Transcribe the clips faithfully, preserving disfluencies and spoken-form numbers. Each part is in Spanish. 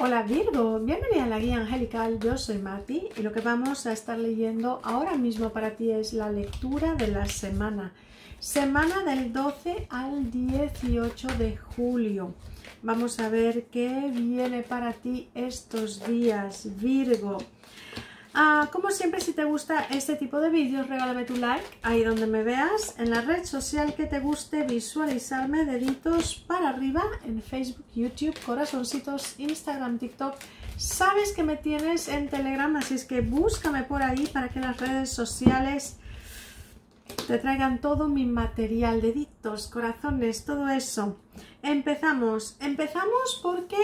Hola Virgo, bienvenida a la guía angelical, yo soy Marti y lo que vamos a estar leyendo ahora mismo para ti es la lectura de la semana, semana del doce al dieciocho de julio. Vamos a ver qué viene para ti estos días, Virgo. Ah, como siempre, si te gusta este tipo de vídeos, regálame tu like, ahí donde me veas, en la red social que te guste visualizarme, deditos para arriba, en Facebook, YouTube, corazoncitos, Instagram, TikTok. Sabes que me tienes en Telegram, así es que búscame por ahí para que las redes sociales te traigan todo mi material, deditos, corazones, todo eso. Empezamos, empezamos porque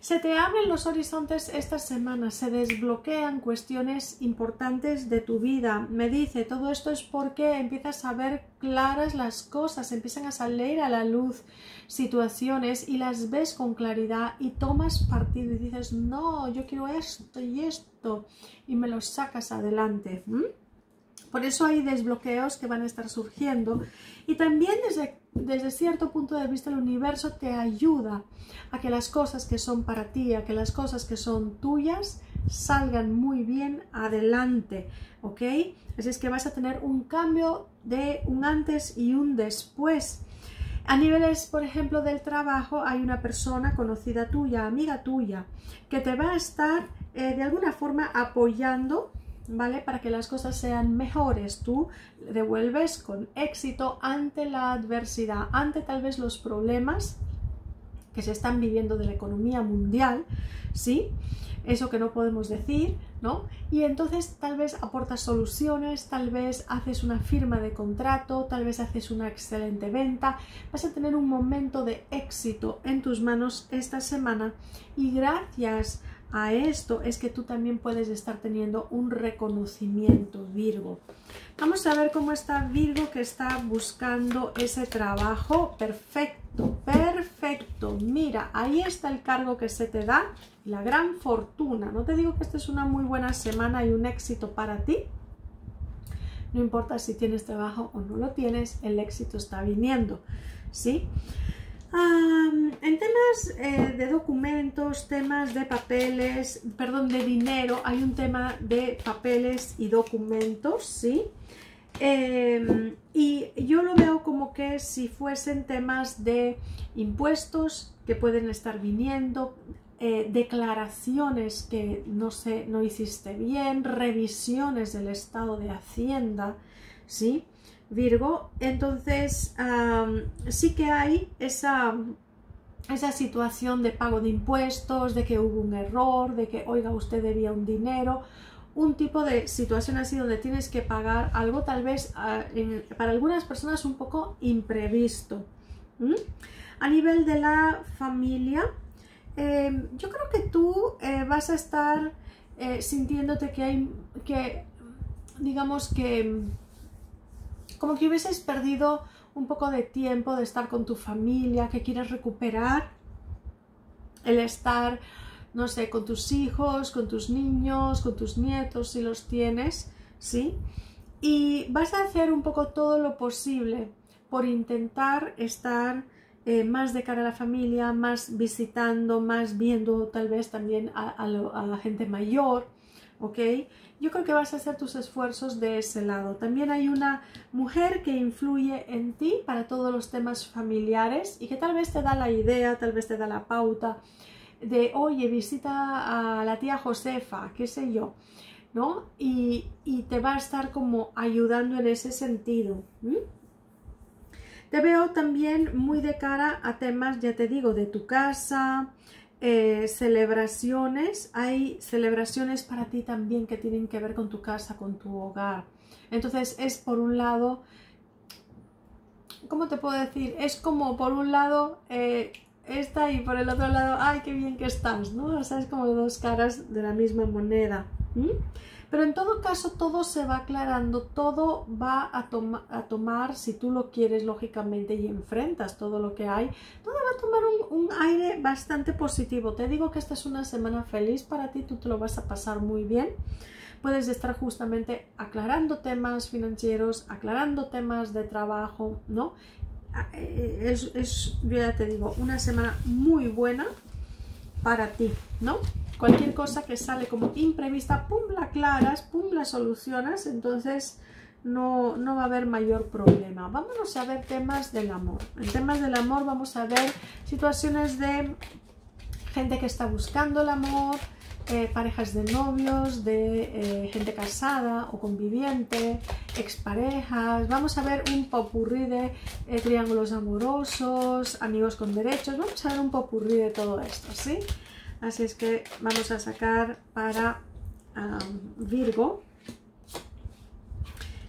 se te abren los horizontes esta semana, se desbloquean cuestiones importantes de tu vida. Me dice, todo esto es porque empiezas a ver claras las cosas, empiezan a salir a la luz situaciones y las ves con claridad y tomas partido y dices, no, yo quiero esto y esto y me lo sacas adelante. ¿Mm? Por eso hay desbloqueos que van a estar surgiendo y también desde, desde cierto punto de vista el universo te ayuda a que las cosas que son para ti, a que las cosas que son tuyas salgan muy bien adelante, ¿ok? Así es que vas a tener un cambio de un antes y un después. A niveles, por ejemplo, del trabajo, hay una persona conocida tuya, amiga tuya, que te va a estar eh, de alguna forma apoyando, ¿vale? Para que las cosas sean mejores, tú devuelves con éxito ante la adversidad, ante tal vez los problemas que se están viviendo de la economía mundial, ¿sí? Eso que no podemos decir, ¿no? Y entonces tal vez aportas soluciones, tal vez haces una firma de contrato, tal vez haces una excelente venta. Vas a tener un momento de éxito en tus manos esta semana y gracias a esto es que tú también puedes estar teniendo un reconocimiento, Virgo. Vamos a ver cómo está Virgo que está buscando ese trabajo. Perfecto, perfecto. Mira, ahí está el cargo que se te da, la gran fortuna. No te digo que esta es una muy buena semana y un éxito para ti. No importa si tienes trabajo o no lo tienes, el éxito está viniendo, ¿sí? Um, en temas eh, de documentos, temas de papeles, perdón, de dinero, hay un tema de papeles y documentos, ¿sí? Eh, y yo lo veo como que si fuesen temas de impuestos que pueden estar viniendo, eh, declaraciones que no sé, no hiciste bien, revisiones del estado de Hacienda, ¿sí? Virgo, entonces um, sí que hay esa, esa situación de pago de impuestos, de que hubo un error, de que, oiga, usted debía un dinero, un tipo de situación así donde tienes que pagar algo tal vez uh, en, para algunas personas un poco imprevisto. ¿Mm? A nivel de la familia, eh, yo creo que tú eh, vas a estar eh, sintiéndote que hay, que digamos que... como que hubieses perdido un poco de tiempo de estar con tu familia, que quieres recuperar el estar, no sé, con tus hijos, con tus niños, con tus nietos, si los tienes, ¿sí? Y vas a hacer un poco todo lo posible por intentar estar eh, más de cara a la familia, más visitando, más viendo tal vez también a, a, lo, a la gente mayor, ¿ok? Yo creo que vas a hacer tus esfuerzos de ese lado. También hay una mujer que influye en ti para todos los temas familiares y que tal vez te da la idea, tal vez te da la pauta de, oye, visita a la tía Josefa, qué sé yo, ¿no? Y, y te va a estar como ayudando en ese sentido. ¿Mm? Te veo también muy de cara a temas, ya te digo, de tu casa. Eh, celebraciones, hay celebraciones para ti también que tienen que ver con tu casa, con tu hogar. Entonces es por un lado, ¿cómo te puedo decir? Es como por un lado eh, esta y por el otro lado, ¡ay, qué bien que estás!, ¿no? O sea, es como dos caras de la misma moneda. ¿Mm? Pero en todo caso todo se va aclarando, todo va a, toma, a tomar, si tú lo quieres lógicamente y enfrentas todo lo que hay, todo va a tomar un, un aire bastante positivo. Te digo que esta es una semana feliz para ti, tú te lo vas a pasar muy bien. Puedes estar justamente aclarando temas financieros, aclarando temas de trabajo, ¿no? Es, es, yo ya te digo, una semana muy buena. para ti, ¿no? Cualquier cosa que sale como imprevista, pum, la aclaras, pum, la solucionas, entonces no, no va a haber mayor problema. Vámonos a ver temas del amor. En temas del amor vamos a ver situaciones de gente que está buscando el amor, eh, parejas de novios, de eh, gente casada o conviviente, exparejas. Vamos a ver un popurrí de eh, triángulos amorosos, amigos con derechos. Vamos a ver un popurrí de todo esto, ¿sí? Así es que vamos a sacar para um, Virgo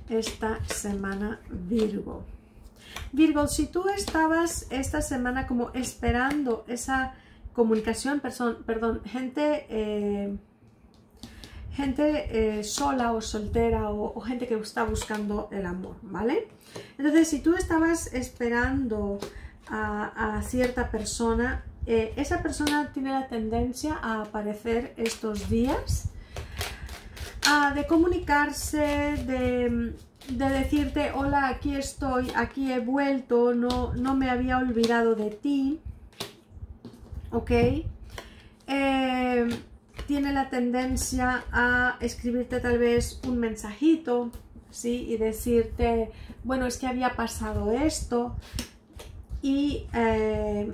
esta semana. Virgo, Virgo, si tú estabas esta semana como esperando esa comunicación, person, perdón, gente, eh, gente eh, sola o soltera o, o gente que está buscando el amor, ¿vale? Entonces, si tú estabas esperando a, a cierta persona, Eh, esa persona tiene la tendencia a aparecer estos días, a, de comunicarse, de, de decirte, hola, aquí estoy, aquí he vuelto, no, no me había olvidado de ti, ¿ok? Eh, tiene la tendencia a escribirte tal vez un mensajito, ¿sí? Y decirte, bueno, es que había pasado esto y... Eh,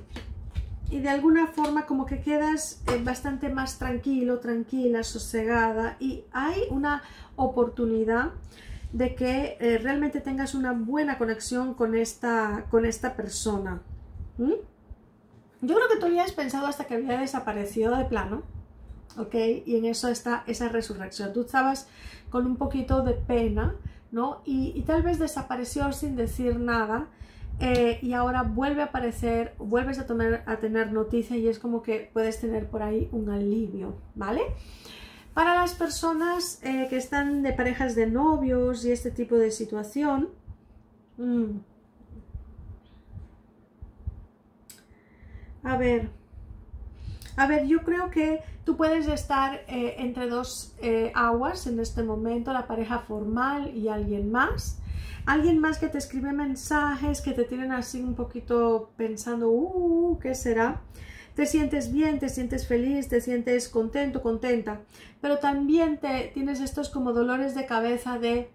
Y de alguna forma como que quedas bastante más tranquilo, tranquila, sosegada, y hay una oportunidad de que eh, realmente tengas una buena conexión con esta, con esta persona. ¿Mm? Yo creo que tú habías pensado hasta que había desaparecido de plano, ¿ok? Y en eso está esa resurrección. Tú estabas con un poquito de pena, ¿no? Y, y tal vez desapareció sin decir nada. Eh, y ahora vuelve a aparecer, vuelves a, tomar, a tener noticia, y es como que puedes tener por ahí un alivio, ¿vale? Para las personas eh, que están de parejas de novios y este tipo de situación, mmm, a ver, a ver, yo creo que tú puedes estar eh, entre dos eh, aguas en este momento, la pareja formal y alguien más. Alguien más que te escribe mensajes, que te tienen así un poquito pensando, uh, ¿qué será? Te sientes bien, te sientes feliz, te sientes contento, contenta, pero también te tienes estos como dolores de cabeza de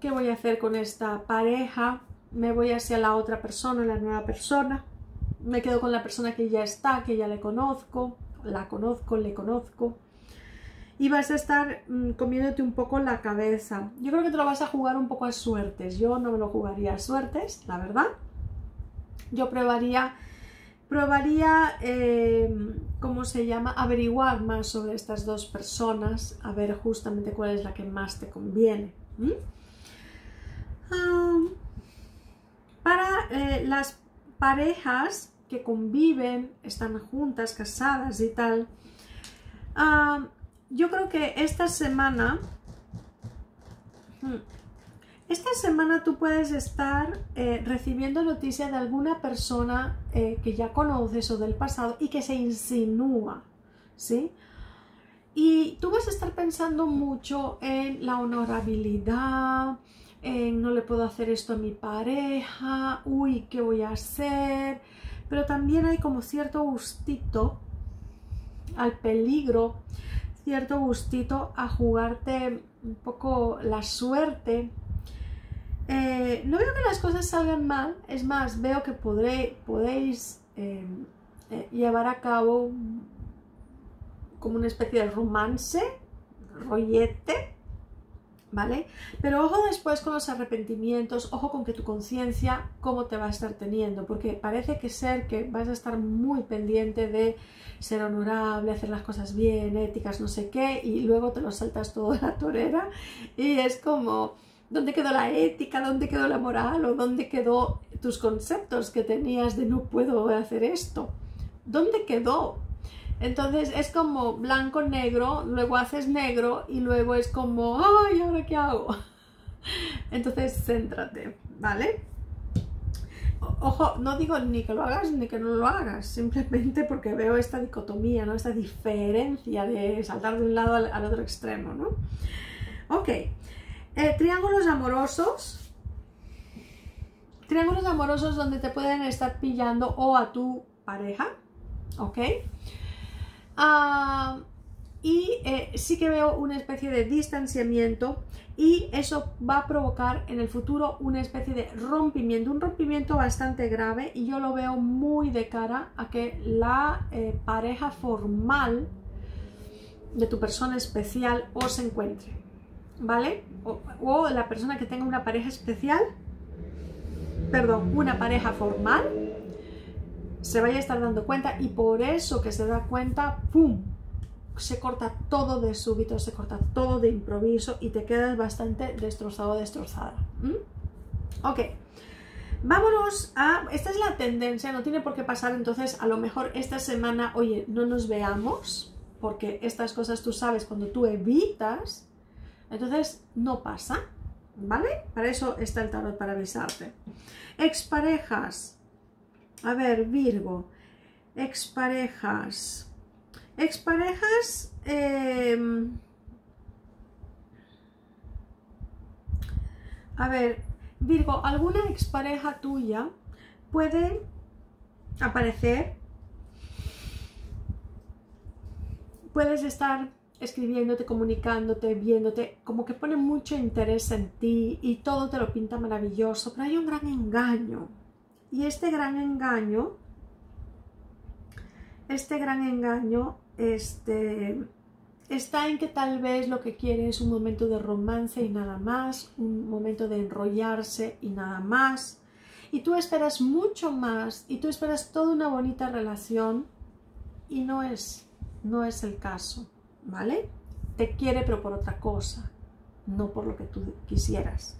¿qué voy a hacer con esta pareja? ¿Me voy hacia la otra persona, la nueva persona? ¿Me quedo con la persona que ya está, que ya le conozco, la conozco, le conozco? Y vas a estar mmm, comiéndote un poco la cabeza. Yo creo que te lo vas a jugar un poco a suertes. Yo no me lo jugaría a suertes, la verdad. Yo probaría, probaría, eh, ¿cómo se llama? Averiguar más sobre estas dos personas, a ver justamente cuál es la que más te conviene. ¿Mm? Um, para eh, las parejas que conviven, están juntas, casadas y tal, um, yo creo que esta semana, esta semana tú puedes estar eh, recibiendo noticias de alguna persona eh, que ya conoces o del pasado y que se insinúa, ¿sí? Y tú vas a estar pensando mucho en la honorabilidad, en no le puedo hacer esto a mi pareja, uy, ¿qué voy a hacer? Pero también hay como cierto gustito al peligro, cierto gustito a jugarte un poco la suerte. Eh, no veo que las cosas salgan mal, es más, veo que podré, podéis eh, eh, llevar a cabo como una especie de romance, rollete, ¿vale? Pero ojo después con los arrepentimientos, ojo con que tu conciencia cómo te va a estar teniendo, porque parece que ser que vas a estar muy pendiente de ser honorable, hacer las cosas bien, éticas, no sé qué, y luego te lo saltas todo de la torera y es como, ¿dónde quedó la ética? ¿Dónde quedó la moral? ¿O dónde quedó tus conceptos que tenías de no puedo hacer esto? ¿Dónde quedó? Entonces es como blanco, negro, luego haces negro y luego es como, ¡ay, ahora qué hago! Entonces céntrate, ¿vale? Ojo, no digo ni que lo hagas ni que no lo hagas, simplemente porque veo esta dicotomía, ¿no? Esta diferencia de saltar de un lado al, al otro extremo, ¿no? Ok, eh, triángulos amorosos. Triángulos amorosos donde te pueden estar pillando o a tu pareja, ¿ok? Uh, y eh, sí que veo una especie de distanciamiento, y eso va a provocar en el futuro una especie de rompimiento, un rompimiento bastante grave, y yo lo veo muy de cara a que la eh, pareja formal de tu persona especial o se encuentre, ¿vale? O, o la persona que tenga una pareja especial, perdón, una pareja formal, se vaya a estar dando cuenta, y por eso que se da cuenta, ¡pum!, se corta todo de súbito, se corta todo de improviso y te quedas bastante destrozado o destrozada. ¿Mm? Ok, vámonos a... Esta es la tendencia, no tiene por qué pasar, entonces a lo mejor esta semana, oye, no nos veamos, porque estas cosas tú sabes, cuando tú evitas, entonces no pasa, ¿vale? Para eso está el tarot, para avisarte. Exparejas, a ver, Virgo, exparejas, exparejas, eh, a ver, Virgo, alguna expareja tuya puede aparecer. Puedes estar escribiéndote, comunicándote, viéndote, como que pone mucho interés en ti y todo te lo pinta maravilloso, pero hay un gran engaño. Y este gran engaño, este gran engaño, este, está en que tal vez lo que quiere es un momento de romance y nada más, un momento de enrollarse y nada más. Y tú esperas mucho más, y tú esperas toda una bonita relación, y no es... no es el caso, ¿vale? Te quiere pero por otra cosa, no por lo que tú quisieras,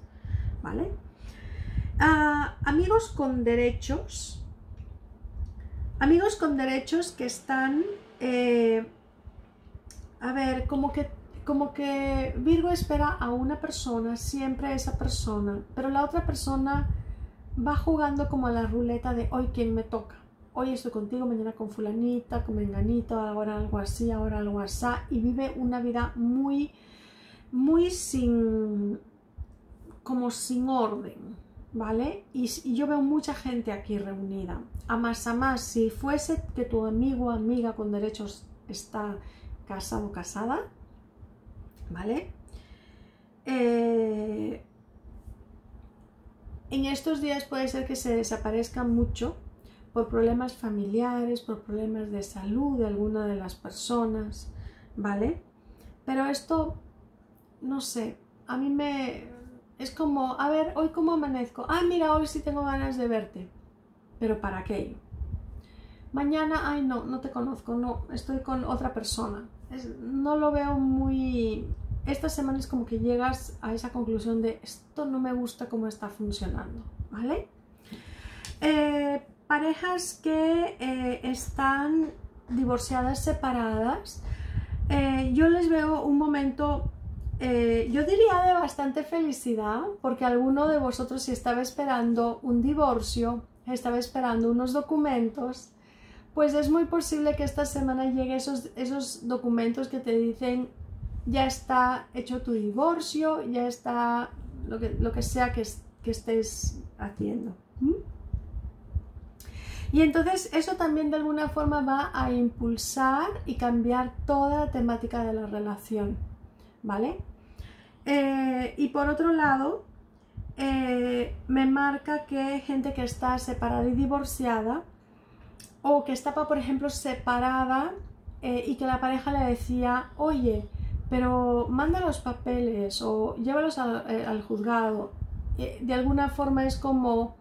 ¿vale? Uh, amigos con derechos, amigos con derechos que están, eh, a ver, como que, como que Virgo espera a una persona, siempre a esa persona, pero la otra persona va jugando como a la ruleta de hoy quién me toca. Hoy estoy contigo, mañana con fulanita, con menganito, ahora algo así, ahora algo así, y vive una vida muy, muy sin, como sin orden, ¿vale? Y, y yo veo mucha gente aquí reunida. A más a más, si fuese que tu amigo o amiga con derechos está casado o casada, ¿vale? Eh, en estos días puede ser que se desaparezca mucho, por problemas familiares, por problemas de salud de alguna de las personas, ¿vale? Pero esto, no sé, a mí me... es como, a ver, ¿hoy cómo amanezco? Ah, mira, hoy sí tengo ganas de verte, pero ¿para qué? Mañana, ay no, no te conozco, no, estoy con otra persona. Es, no lo veo muy... Esta semana es como que llegas a esa conclusión de esto no me gusta cómo está funcionando, ¿vale? Eh... Parejas que eh, están divorciadas, separadas, eh, yo les veo un momento, eh, yo diría de bastante felicidad, porque alguno de vosotros si estaba esperando un divorcio, estaba esperando unos documentos, pues es muy posible que esta semana lleguen esos, esos documentos que te dicen ya está hecho tu divorcio, ya está lo que, lo que sea que, que estés haciendo. ¿Mm? Y entonces eso también de alguna forma va a impulsar y cambiar toda la temática de la relación, ¿vale? Eh, y por otro lado, eh, me marca que gente que está separada y divorciada, o que estaba, por ejemplo, separada eh, y que la pareja le decía, oye, pero manda los papeles o llévalos al, al juzgado, eh, de alguna forma es como...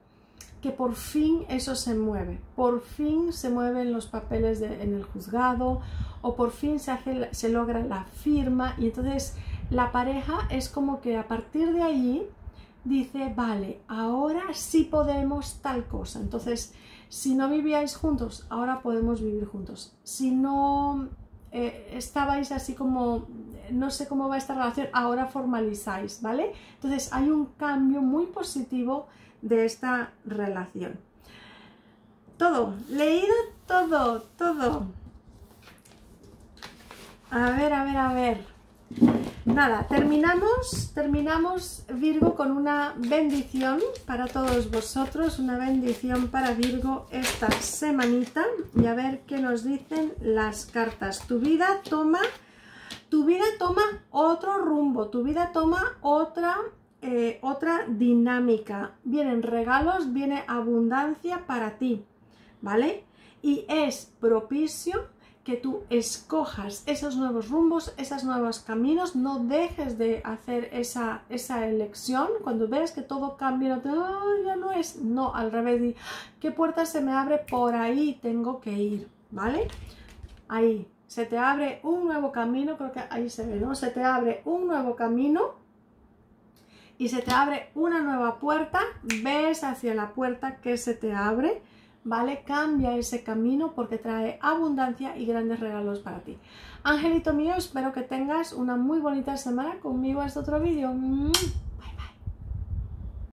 que por fin eso se mueve, por fin se mueven los papeles de, en el juzgado, o por fin se, hace, se logra la firma, y entonces la pareja es como que a partir de allí dice, vale, ahora sí podemos tal cosa. Entonces, si no vivíais juntos, ahora podemos vivir juntos. Si no eh, estabais así como, no sé cómo va esta relación, ahora formalizáis, ¿vale? Entonces hay un cambio muy positivo de esta relación. Todo, leído todo, todo. A ver, a ver, a ver. Nada, terminamos, terminamos Virgo con una bendición para todos vosotros, una bendición para Virgo esta semanita, y a ver qué nos dicen las cartas. Tu vida toma, tu vida toma otro rumbo, tu vida toma otra, eh, otra dinámica. Vienen regalos, viene abundancia para ti, ¿vale? Y es propicio que tú escojas esos nuevos rumbos, esos nuevos caminos. No dejes de hacer esa, esa elección. Cuando veas que todo cambia, no te, oh, ya no es, no, al revés, y, ¿qué puerta se me abre? Por ahí tengo que ir, ¿vale? Ahí, se te abre un nuevo camino, creo que ahí se ve, ¿no? Se te abre un nuevo camino y se te abre una nueva puerta, ves hacia la puerta que se te abre, ¿vale? Cambia ese camino porque trae abundancia y grandes regalos para ti. Angelito mío, espero que tengas una muy bonita semana. Conmigo hasta otro vídeo.